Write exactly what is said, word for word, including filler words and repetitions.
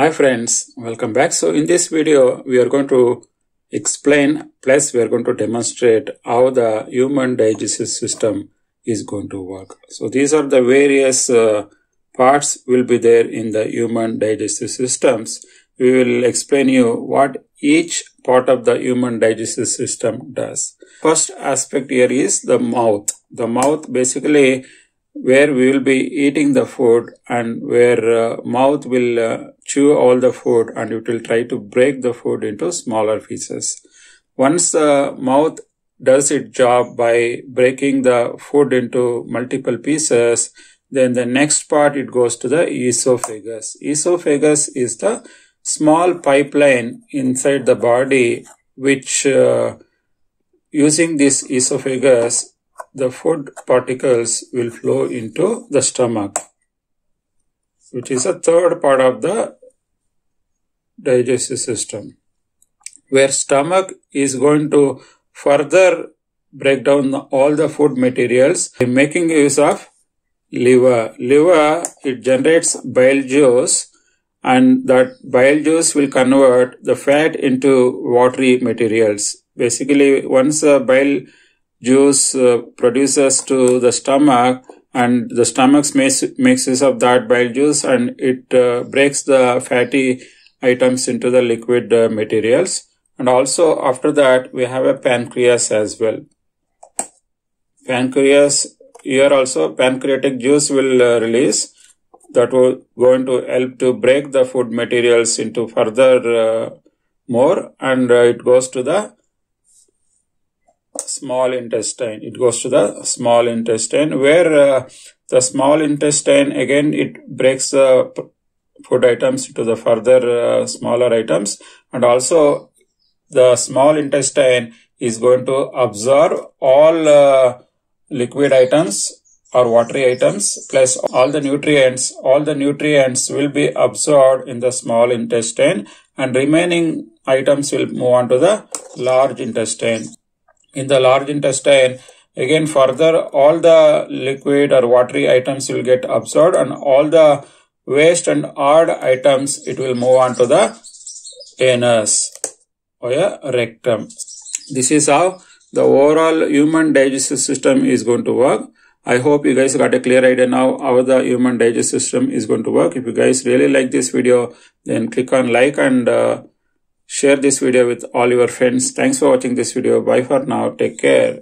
Hi friends, welcome back. So in this video we are going to explain, plus we are going to demonstrate how the human digestive system is going to work. So these are the various uh, parts will be there in the human digestive systems. We will explain you what each part of the human digestive system does. First aspect here is the mouth. The mouth basically where we will be eating the food, and where uh, mouth will uh, chew all the food and it will try to break the food into smaller pieces. Once the mouth does its job by breaking the food into multiple pieces, then the next part it goes to the esophagus. Esophagus is the small pipeline inside the body which uh, using this esophagus the food particles will flow into the stomach, which is a third part of the digestive system, where stomach is going to further break down all the food materials by making use of liver. Liver, it generates bile juice, and that bile juice will convert the fat into watery materials. Basically, once the bile juice uh, produces to the stomach, and the stomach makes, makes use of that bile juice, and it uh, breaks the fatty items into the liquid uh, materials. And also after that we have a pancreas as well. Pancreas, here also pancreatic juice will uh, release, that will going to help to break the food materials into further uh, more, and uh, it goes to the small intestine. It goes to the small intestine, where uh, the small intestine again it breaks the uh, food items into the further uh, smaller items, and also the small intestine is going to absorb all uh, liquid items or watery items, plus all the nutrients. All the nutrients will be absorbed in the small intestine, and remaining items will move on to the large intestine. In the large intestine, again further all the liquid or watery items will get absorbed, and all the waste and odd items it will move on to the anus or a rectum. This is how the overall human digestive system is going to work. I hope you guys got a clear idea now how the human digestive system is going to work. If you guys really like this video, then click on like and uh, share this video with all your friends. Thanks for watching this video. Bye for now. Take care.